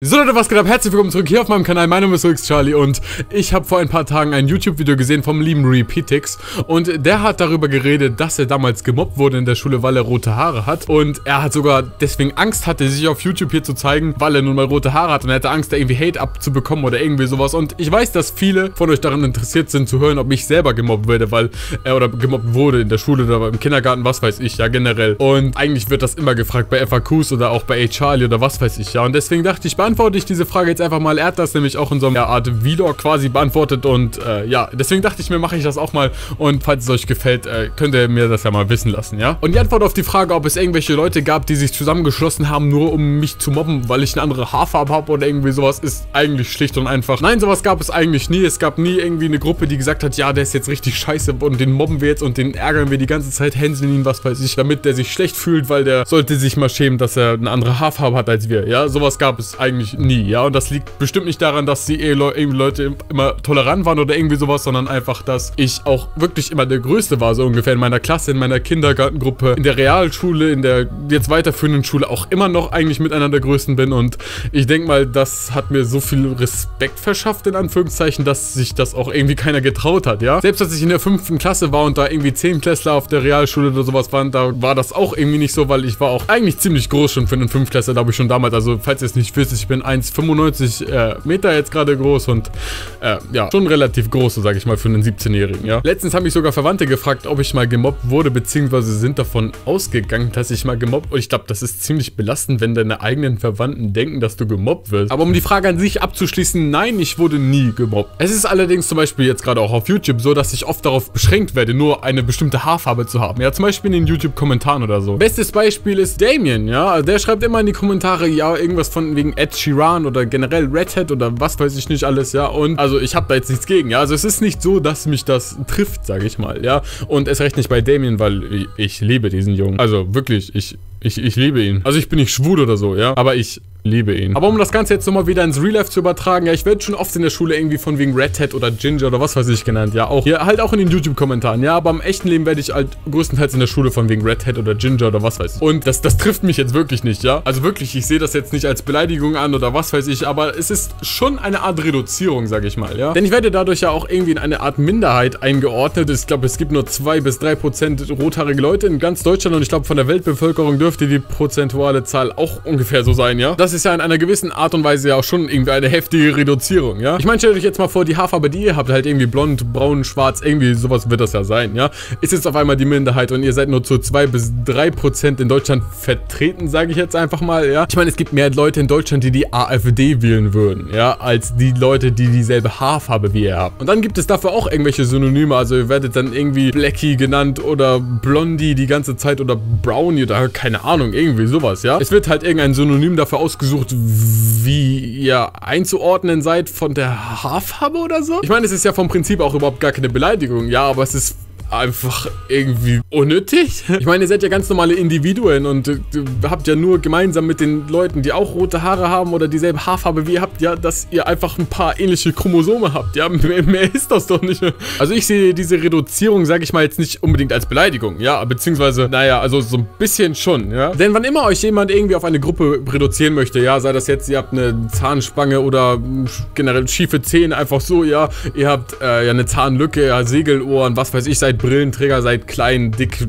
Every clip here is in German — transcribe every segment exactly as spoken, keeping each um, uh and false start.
So Leute, was geht ab? Herzlich willkommen zurück hier auf meinem Kanal. Mein Name ist Rex Charlie und ich habe vor ein paar Tagen ein YouTube-Video gesehen vom lieben Repeatix und der hat darüber geredet, dass er damals gemobbt wurde in der Schule, weil er rote Haare hat und er hat sogar deswegen Angst hatte, sich auf YouTube hier zu zeigen, weil er nun mal rote Haare hat und er hatte Angst, da irgendwie Hate abzubekommen oder irgendwie sowas. Und ich weiß, dass viele von euch daran interessiert sind zu hören, ob ich selber gemobbt werde, weil er oder gemobbt wurde in der Schule oder im Kindergarten, was weiß ich, ja generell. Und eigentlich wird das immer gefragt bei F A Qs oder auch bei Ed Charlie oder was weiß ich, ja. Und deswegen dachte ich, beantworte ich diese Frage jetzt einfach mal. Er hat das nämlich auch in so einer Art Vlog quasi beantwortet und äh, ja, deswegen dachte ich mir, mache ich das auch mal und falls es euch gefällt, äh, könnt ihr mir das ja mal wissen lassen, ja? Und die Antwort auf die Frage, ob es irgendwelche Leute gab, die sich zusammengeschlossen haben, nur um mich zu mobben, weil ich eine andere Haarfarbe habe oder irgendwie sowas, ist eigentlich schlicht und einfach. Nein, sowas gab es eigentlich nie. Es gab nie irgendwie eine Gruppe, die gesagt hat, ja, der ist jetzt richtig scheiße und den mobben wir jetzt und den ärgern wir die ganze Zeit, hänseln ihn, was weiß ich, damit der sich schlecht fühlt, weil der sollte sich mal schämen, dass er eine andere Haarfarbe hat als wir, ja? Sowas gab es eigentlich nie, ja, und das liegt bestimmt nicht daran, dass die Leute immer tolerant waren oder irgendwie sowas, sondern einfach, dass ich auch wirklich immer der Größte war, so ungefähr in meiner Klasse, in meiner Kindergartengruppe, in der Realschule, in der jetzt weiterführenden Schule auch immer noch eigentlich mit einer der Größten bin und ich denke mal, das hat mir so viel Respekt verschafft, in Anführungszeichen, dass sich das auch irgendwie keiner getraut hat, ja. Selbst als ich in der fünften Klasse war und da irgendwie Zehntklässler auf der Realschule oder sowas waren, da war das auch irgendwie nicht so, weil ich war auch eigentlich ziemlich groß schon für einen Fünftklässler, glaube ich, schon damals, also falls ihr es nicht wisst, ich bin eins Komma fünfundneunzig äh, Meter jetzt gerade groß und äh, ja, schon relativ groß, so sage ich mal, für einen siebzehnjährigen, ja. Letztens haben mich sogar Verwandte gefragt, ob ich mal gemobbt wurde, beziehungsweise sind davon ausgegangen, dass ich mal gemobbt wurde. Ich glaube, das ist ziemlich belastend, wenn deine eigenen Verwandten denken, dass du gemobbt wirst. Aber um die Frage an sich abzuschließen, nein, ich wurde nie gemobbt. Es ist allerdings zum Beispiel jetzt gerade auch auf YouTube so, dass ich oft darauf beschränkt werde, nur eine bestimmte Haarfarbe zu haben. Ja, zum Beispiel in den YouTube-Kommentaren oder so. Bestes Beispiel ist Damien, ja. Also der schreibt immer in die Kommentare, ja, irgendwas von wegen Ed Sheeran oder generell Redhead oder was weiß ich nicht alles, ja, und also ich habe da jetzt nichts gegen, ja, also es ist nicht so, dass mich das trifft, sage ich mal, ja, und es reicht nicht bei Damien, weil ich, ich liebe diesen Jungen, also wirklich, ich, ich, ich liebe ihn, also ich bin nicht schwul oder so, ja, aber ich liebe ihn. Aber um das Ganze jetzt nochmal wieder ins Real Life zu übertragen, ja, ich werde schon oft in der Schule irgendwie von wegen Redhead oder Ginger oder was weiß ich genannt, ja, auch ja, halt auch in den YouTube-Kommentaren, ja, aber im echten Leben werde ich halt größtenteils in der Schule von wegen Redhead oder Ginger oder was weiß ich. Und das, das trifft mich jetzt wirklich nicht, ja, also wirklich, ich sehe das jetzt nicht als Beleidigung an oder was weiß ich, aber es ist schon eine Art Reduzierung, sage ich mal, ja, denn ich werde dadurch ja auch irgendwie in eine Art Minderheit eingeordnet. Ich glaube, es gibt nur zwei bis drei Prozent rothaarige Leute in ganz Deutschland und ich glaube, von der Weltbevölkerung dürfte die prozentuale Zahl auch ungefähr so sein, ja. Das ist ja in einer gewissen Art und Weise ja auch schon irgendwie eine heftige Reduzierung, ja? Ich meine, stellt euch jetzt mal vor, die Haarfarbe, die ihr habt, halt irgendwie blond, braun, schwarz, irgendwie sowas wird das ja sein, ja? Ist jetzt auf einmal die Minderheit und ihr seid nur zu zwei bis drei Prozent in Deutschland vertreten, sage ich jetzt einfach mal, ja? Ich meine, es gibt mehr Leute in Deutschland, die die AfD wählen würden, ja? Als die Leute, die dieselbe Haarfarbe wie ihr habt. Und dann gibt es dafür auch irgendwelche Synonyme, also ihr werdet dann irgendwie Blackie genannt oder Blondie die ganze Zeit oder Brownie oder keine Ahnung, irgendwie sowas, ja? Es wird halt irgendein Synonym dafür ausgesucht, wie ihr einzuordnen seid von der Haarfarbe oder so. Ich meine, es ist ja vom Prinzip auch überhaupt gar keine Beleidigung, ja, aber es ist einfach irgendwie unnötig. Ich meine, ihr seid ja ganz normale Individuen und äh, habt ja nur gemeinsam mit den Leuten, die auch rote Haare haben oder dieselbe Haarfarbe wie ihr habt, ja, dass ihr einfach ein paar ähnliche Chromosome habt. Ja, mehr, mehr ist das doch nicht. Also ich sehe diese Reduzierung, sage ich mal, jetzt nicht unbedingt als Beleidigung, ja, beziehungsweise, naja, also so ein bisschen schon, ja. Denn wann immer euch jemand irgendwie auf eine Gruppe reduzieren möchte, ja, sei das jetzt, ihr habt eine Zahnspange oder generell schiefe Zähne, einfach so, ja, ihr habt äh, ja eine Zahnlücke, ja, Segelohren, was weiß ich, seid Brillenträger, seid klein, dick,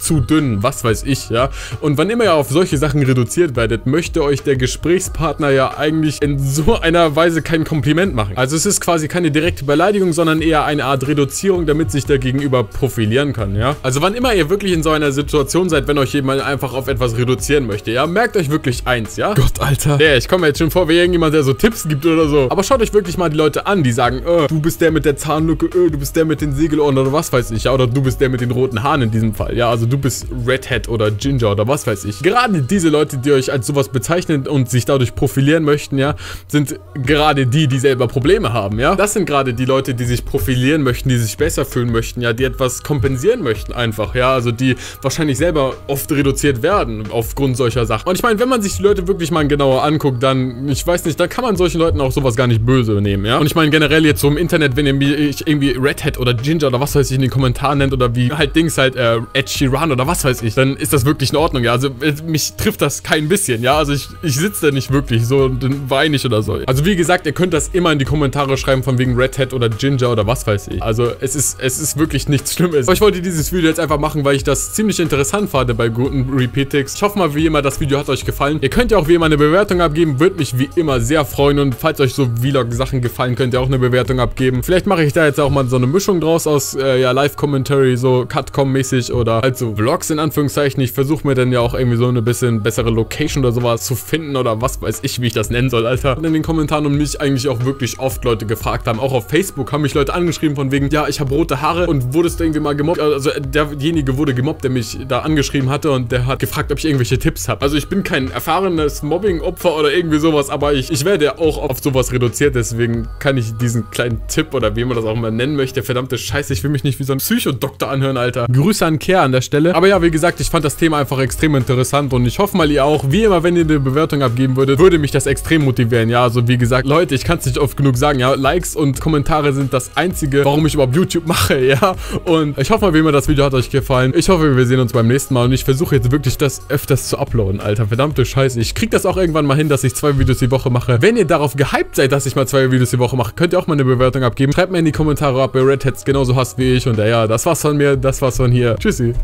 zu dünn, was weiß ich, ja. Und wann immer ihr auf solche Sachen reduziert werdet, möchte euch der Gesprächspartner ja eigentlich in so einer Weise kein Kompliment machen. Also es ist quasi keine direkte Beleidigung, sondern eher eine Art Reduzierung, damit sich der Gegenüber profilieren kann, ja. Also wann immer ihr wirklich in so einer Situation seid, wenn euch jemand einfach auf etwas reduzieren möchte, ja, merkt euch wirklich eins, ja. Gott, Alter. Ja, ich komme mir jetzt schon vor, wie irgendjemand, der so Tipps gibt oder so. Aber schaut euch wirklich mal die Leute an, die sagen, äh, du bist der mit der Zahnlücke, äh, du bist der mit den Segelohren oder was weiß ich, ja, oder du bist der mit den roten Haaren in diesem Fall, ja, also du bist Redhead oder Ginger oder was weiß ich. Gerade diese Leute, die euch als sowas bezeichnen und sich dadurch profilieren möchten, ja, sind gerade die, die selber Probleme haben, ja. Das sind gerade die Leute, die sich profilieren möchten, die sich besser fühlen möchten, ja, die etwas kompensieren möchten einfach, ja, also die wahrscheinlich selber oft reduziert werden aufgrund solcher Sachen. Und ich meine, wenn man sich die Leute wirklich mal genauer anguckt, dann, ich weiß nicht, da kann man solchen Leuten auch sowas gar nicht böse nehmen, ja. Und ich meine generell jetzt so im Internet, wenn ihr mich irgendwie Redhead oder Ginger oder was weiß ich in den Kommentaren nennt oder wie halt Dings halt äh, Ed Sheeran Bahn oder was weiß ich, dann ist das wirklich in Ordnung, ja. Also mich trifft das kein bisschen, ja. Also ich, ich sitze da nicht wirklich so und weine ich oder so. Also wie gesagt, ihr könnt das immer in die Kommentare schreiben von wegen Red Hat oder Ginger oder was weiß ich. Also es ist, es ist wirklich nichts Schlimmes. Aber ich wollte dieses Video jetzt einfach machen, weil ich das ziemlich interessant fand bei guten Repeatix. Ich hoffe mal wie immer, das Video hat euch gefallen. Ihr könnt ja auch wie immer eine Bewertung abgeben, würde mich wie immer sehr freuen. Und falls euch so Vlog-Sachen gefallen, könnt ihr auch eine Bewertung abgeben. Vielleicht mache ich da jetzt auch mal so eine Mischung draus aus äh, ja, Live-Commentary, so Cut-Com-mäßig oder halt so Vlogs in Anführungszeichen. Ich versuche mir dann ja auch irgendwie so eine bisschen bessere Location oder sowas zu finden oder was weiß ich, wie ich das nennen soll, Alter. Und in den Kommentaren und mich eigentlich auch wirklich oft Leute gefragt haben. Auch auf Facebook haben mich Leute angeschrieben von wegen, ja, ich habe rote Haare und wurdest irgendwie mal gemobbt. Also derjenige wurde gemobbt, der mich da angeschrieben hatte und der hat gefragt, ob ich irgendwelche Tipps habe. Also ich bin kein erfahrenes Mobbing-Opfer oder irgendwie sowas, aber ich, ich werde ja auch auf sowas reduziert, deswegen kann ich diesen kleinen Tipp oder wie man das auch mal nennen möchte, verdammte Scheiße, ich will mich nicht wie so ein Psychodoktor anhören, Alter. Grüße an Kerr an der Stelle. Aber ja, wie gesagt, ich fand das Thema einfach extrem interessant und ich hoffe mal ihr auch, wie immer, wenn ihr eine Bewertung abgeben würdet, würde mich das extrem motivieren, ja, also wie gesagt, Leute, ich kann es nicht oft genug sagen, ja, Likes und Kommentare sind das Einzige, warum ich überhaupt YouTube mache, ja, und ich hoffe mal, wie immer, das Video hat euch gefallen, ich hoffe, wir sehen uns beim nächsten Mal und ich versuche jetzt wirklich das öfters zu uploaden, Alter, verdammte Scheiße, ich krieg das auch irgendwann mal hin, dass ich zwei Videos die Woche mache. Wenn ihr darauf gehypt seid, dass ich mal zwei Videos die Woche mache, könnt ihr auch mal eine Bewertung abgeben, schreibt mir in die Kommentare, ob ihr Red Hats genauso hasst wie ich und ja, ja, das war's von mir, das war's von hier, tschüssi.